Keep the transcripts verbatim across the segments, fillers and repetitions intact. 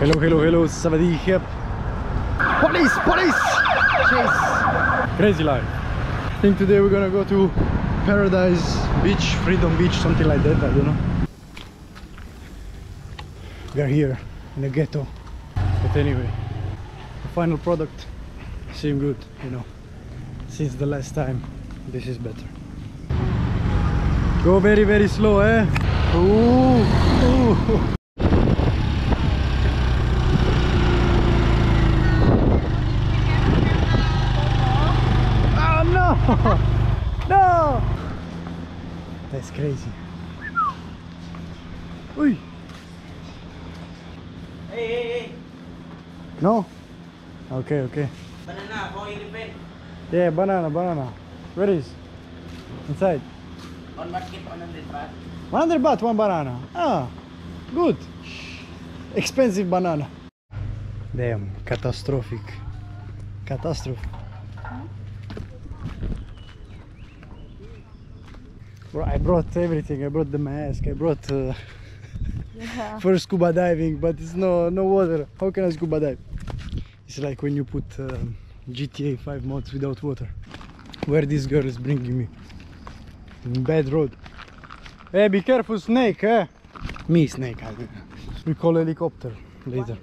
Hello, hello, hello, Sawasdee khrap. Police, police! Chase! Crazy life. I think today we're gonna go to Paradise Beach, Freedom Beach, something like that, I don't know. We are here, in the ghetto. But anyway, the final product seemed good, you know. Since the last time, this is better. Go very, very slow, eh? Ooh, ooh. No! That's crazy. Uy. Hey, hey, hey. No? Okay, okay. Banana, for elephant. Yeah, banana, banana. Where is? Inside. On market, one hundred baht. one hundred baht, one banana. Ah, good. Expensive banana. Damn, catastrophic. Catastrophe. Bro, I brought everything. I brought the mask. I brought uh, yeah. for scuba diving, but it's no no water. How can I scuba dive? It's like when you put uh, G T A five mods without water. Where this girl is bringing me? In bad road. Hey, be careful, snake! Eh? Me, snake. I mean. We call helicopter later.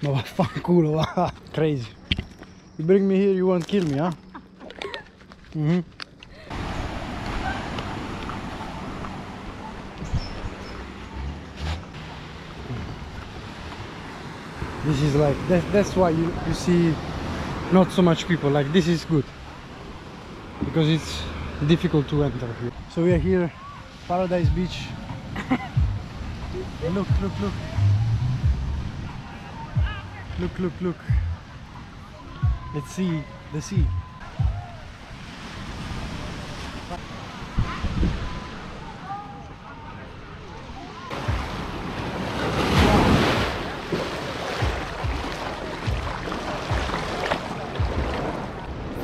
Ma vaffanculo, crazy. You bring me here, you won't kill me, huh? Mm-hmm. This is like, that, that's why you, you see not so much people, like this is good. Because it's difficult to enter here. So we are here, Paradise Beach. Look, look, look. Look, look, look. Let's see the sea.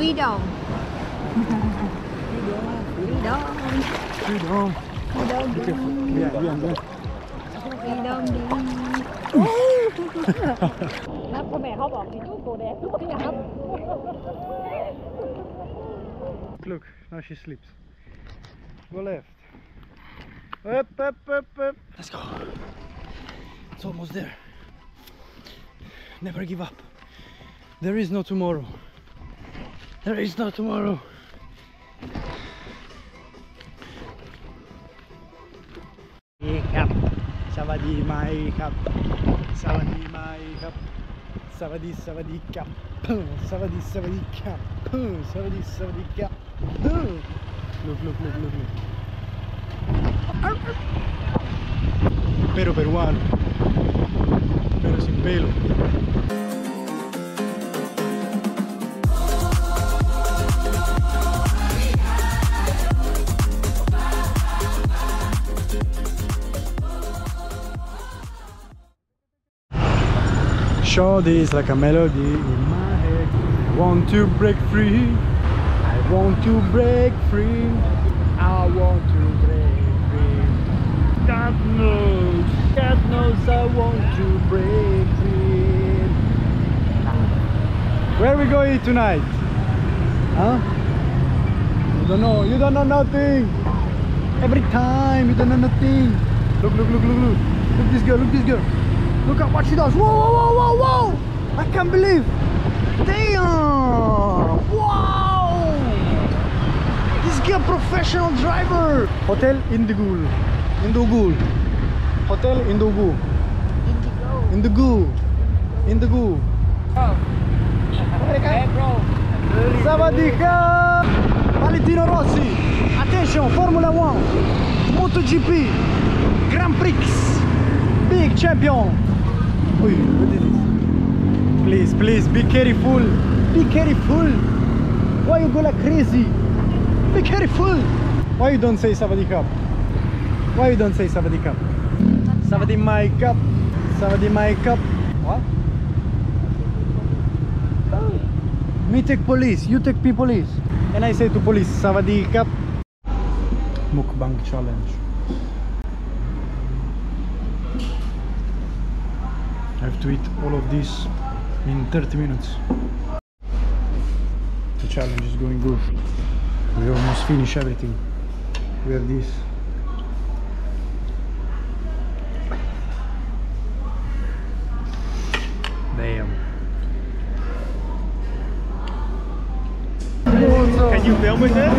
Freedom. Freedom. Freedom. Freedom. Freedom. Yeah, yeah, yeah. Freedom. Look, now she sleeps. Go left. Up, up, up, up. Let's go. It's almost there. Never give up. There is no tomorrow. There is no tomorrow. Sawasdee mai khrap. Sawasdee mai khrap. Sawasdee Sawasdee khrap. Sawasdee Sawasdee khrap. Sawasdee Sawasdee khrap. Look, look, look, look, look. Pero peruano. Pero sin pelo. Show this like a melody in my head. Want to break free. I want to break free. I want to break free. God knows, God knows I want to break free. Where we going tonight? Huh? You don't know, you don't know nothing. Every time you don't know nothing. Look, look, look, look, look. Look this girl, look this girl. Look at what she does. Whoa, whoa, whoa, whoa, whoa! I can't believe. Damn! Wow! This guy professional driver. Hotel Indigo. Indigo. Hotel Indigo. Indigo. Indigo. Indigo. Oh. Hey, bro. Sawasdee khrap. Valentino Rossi. Attention, Formula One. MotoGP. Grand Prix. Big champion. Uy, what is this? Please, please, be careful. Be careful. Why you go like crazy? Be careful. Why you don't say Sawasdee khrap? Why you don't say Sawasdee khrap? Sawasdee mai khrap. Sawasdee mai khrap. What? Me take police, you take P police. And I say to police, Sawasdee khrap. Mukbang challenge. have to eat all of this in thirty minutes. The challenge is going good. We almost finish everything. We have this. Damn. Can you film with it?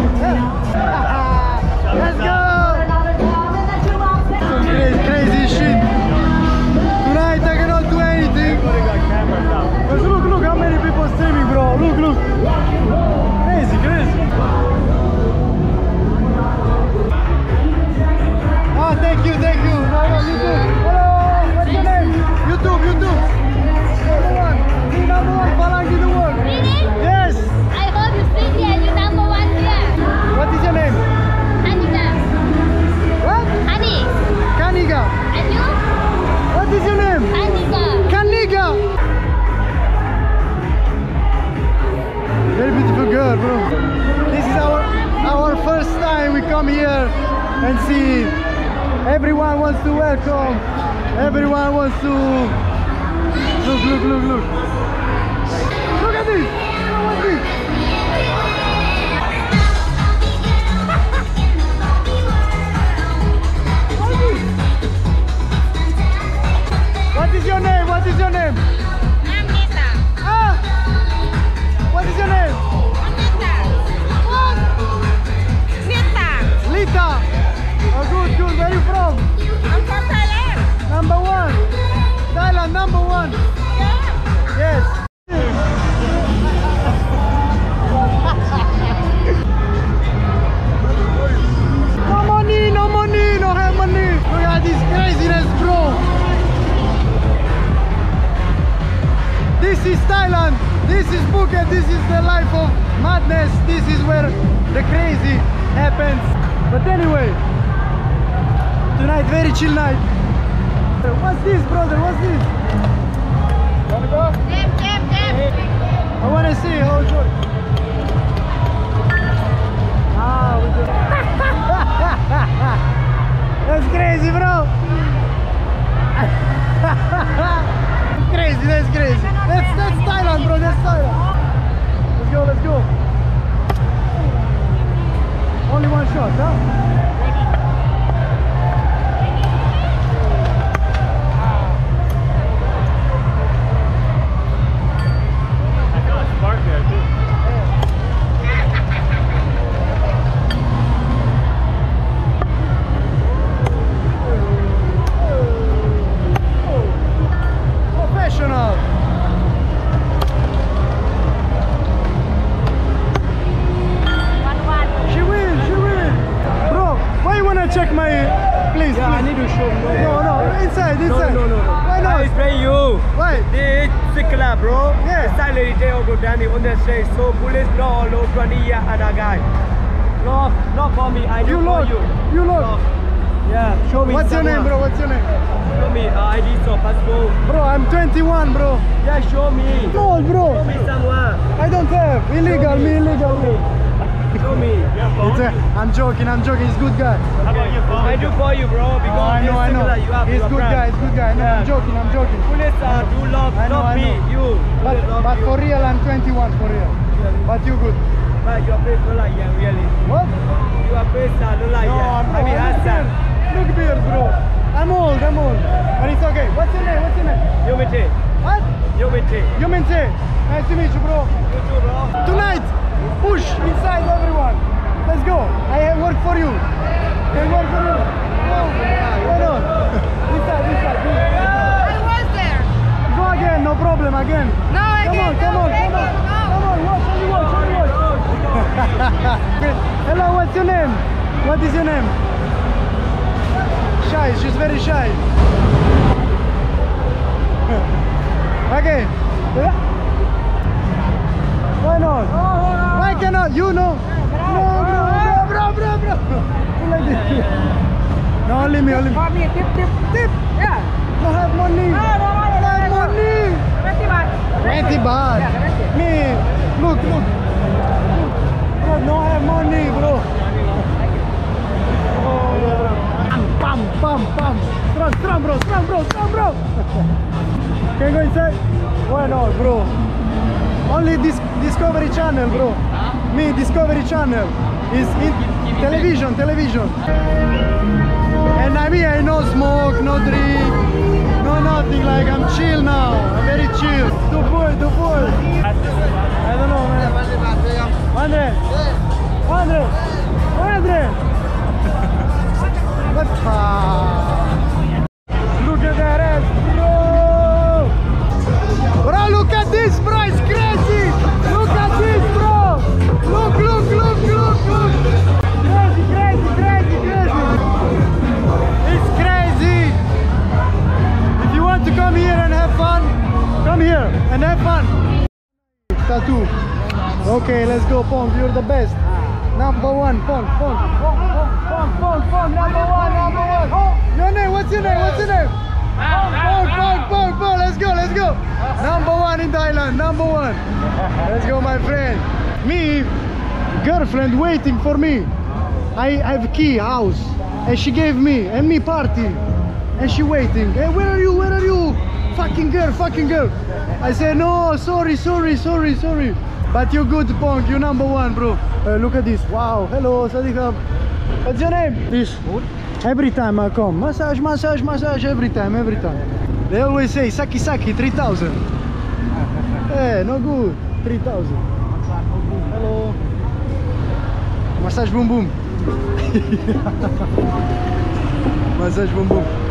Let's go! Crazy, crazy shit. Tonight I cannot do anything. But look, look how many people streaming, bro. Look, look. Crazy, crazy. Ah, thank you, thank you. Hello, what's your name? YouTube, YouTube. Number one, the number one palang in the world. Really? Yes. I hope you stay here and you're number one here. What is your name? Haniga. What? Hani. Kaniga. And you? What is your name? Haniga. Kaniga. Very beautiful girl, bro. This is our our first time we come here and see. Everyone wants to welcome. Everyone wants to. Look, look, look, look. Look at this. Look at this. What is your name? What is your name? Anita. Ah! What is your name? Anita. What? Lita. Lita. Oh, good, good. Where are you from? I'm from Thailand. Number one. Thailand, number one. Yes. No money, no money, no have money. Look at this craziness, bro. This is Thailand. This is Phuket. This is the life of madness. This is where the crazy happens. But anyway, tonight very chill night. What's this, brother? What's this? Wanna go? Dip, dip, dip. I wanna see how it works. Ah, we did. That's crazy, bro. Crazy, that's crazy. That's that's Thailand, bro. That's Thailand. Let's go, let's go. Only one shot, huh? I'm joking, I'm joking, he's a good guy. How about your phone? I do call you, bro, because oh, I know, I know. You have he's a good guy, he's a good guy. No, yeah. I'm joking, I'm joking. Police are do love, I know, love I know. me, you. But, love but you. For real, I'm twenty-one, for real. Yeah. But you good. But your face don't like you, really. What? Your face don't like you. No, I'm not. I mean, handsome. Look beard, bro. I'm old, I'm old. But it's okay. What's your name? What's your name? Yomite. What? Yomite. Yomite. Nice to meet you, bro. You too, bro. Tonight, push inside everyone. Let's go. I have work for you. I work for you. No. Why not? This side, this side. I was there. Go again. No problem. Again. No, again. Come on, come on, come on. Come on, watch, only watch, only watch. Hello, what's your name? What is your name? Shy. She's very shy. Okay. Why not? Why cannot? You know. Bro, bro, bro. Like this. Yeah, yeah, yeah. No, only me, only me. For me, tip, tip, tip. Yeah. No have money. No, no, no, no have money. twenty baht. Yeah, me, look, look. Bro, no have money, bro. Oh, yeah, bro. Pam, pam, pam. Strong, strong, bro, strong, bro, strong, bro. Can you go inside? Why not, bro? Only this Discovery Channel, bro. Huh? Me, Discovery Channel. Is in television, television. And I mean, I no smoke, no drink, no nothing. Like, I'm chill now. I'm very chill. Too full, too full. I don't know, man. Andre, Andre, Andre. What the? Look at that ass, bro. Bro, look at this, bro, it's crazy! Look at this, bro! Look, look, look, look, look! Crazy, crazy, crazy, crazy! It's crazy! If you want to come here and have fun, come here and have fun! Tattoo. Okay, let's go, Pong, you're the best. Number one, Pong, Pong, Pong, Pong, Pong, Pong, number one, number one! Your name, what's your name, what's your name? Pong, Pong, Pong, Pong, Pong, let's go, let's go! Number one in Thailand, number one! Let's go, my friend! Me, girlfriend waiting for me. I have key, house. And she gave me, and me party. And she waiting. Hey, where are you, where are you? Fucking girl, fucking girl! I said, no, sorry, sorry, sorry, sorry. But you're good, Pong, you're number one, bro. Uh, look at this, wow, hello, Sawasdee khrap. What's your name? This. Every time I come, massage, massage, massage, every time, every time. They always say, Saki Saki, three thousand. Hey, no good, three thousand. Hello. Massage boom boom. Massage boom boom.